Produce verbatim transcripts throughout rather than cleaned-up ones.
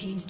team's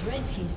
Team's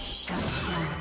Shut down.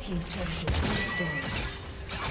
Team's turret has been destroyed. Yeah.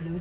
Blue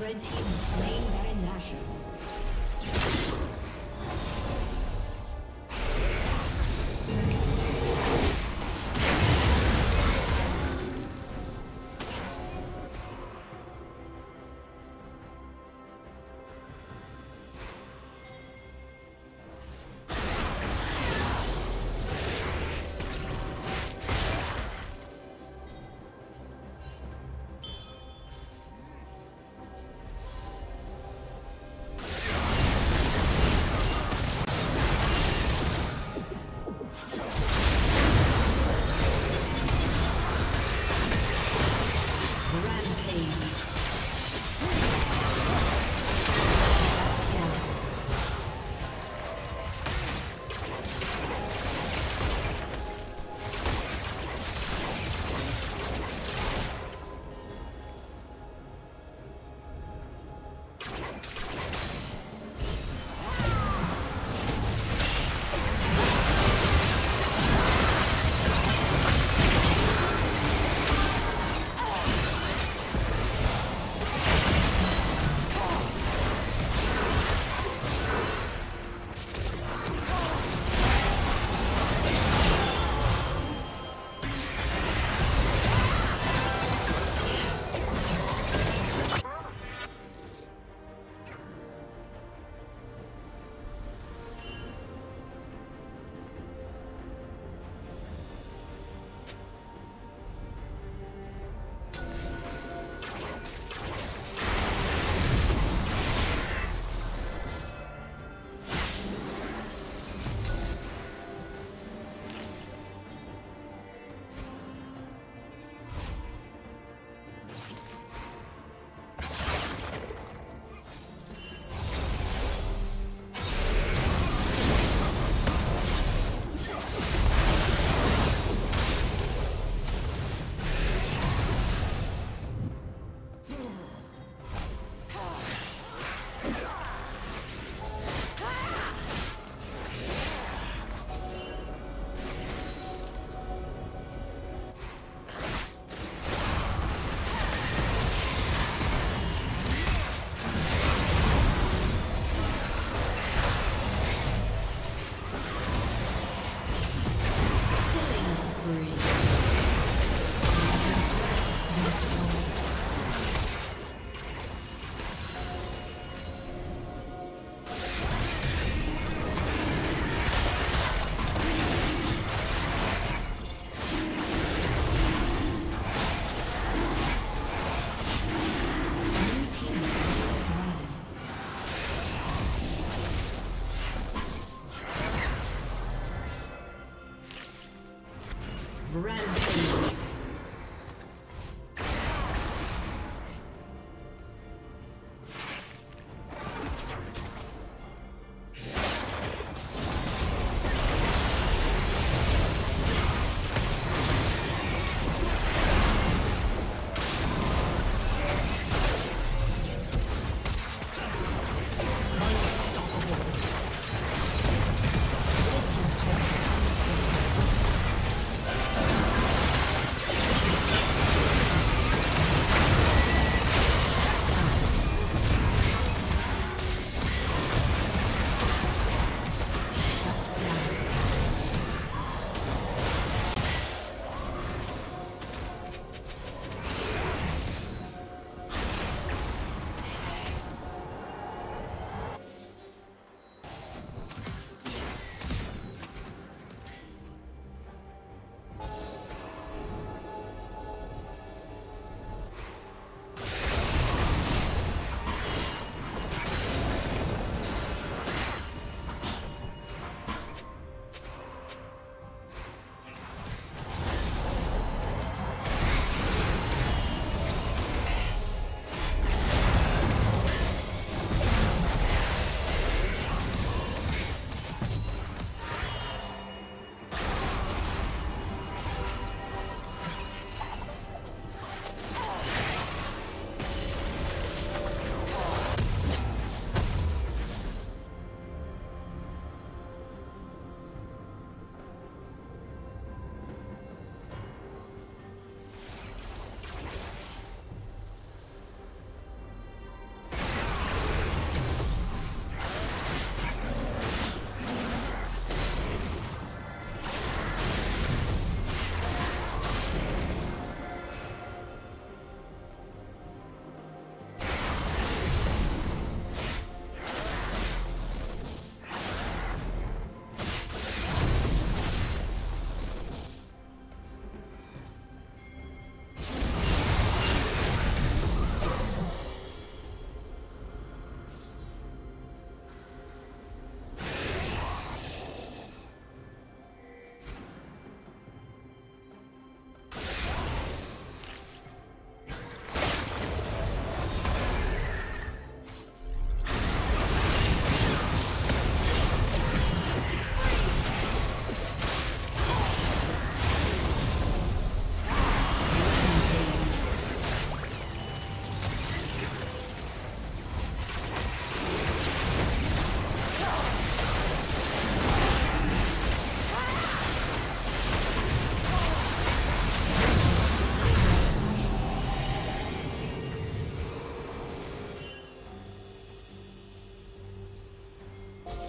Red team is slain Baron Nashor.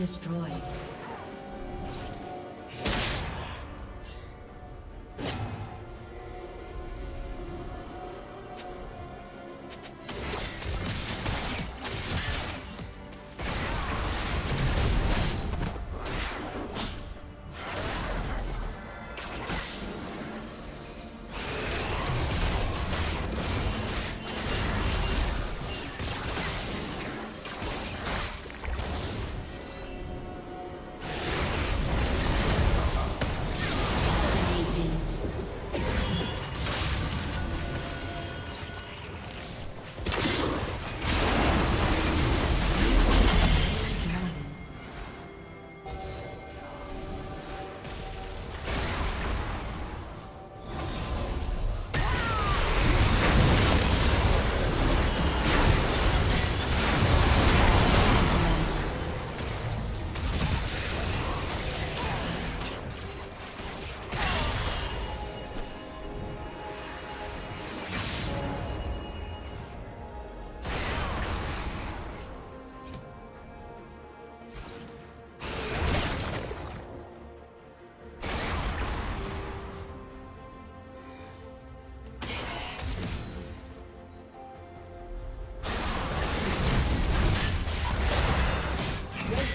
Destroyed.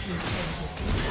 Thank you.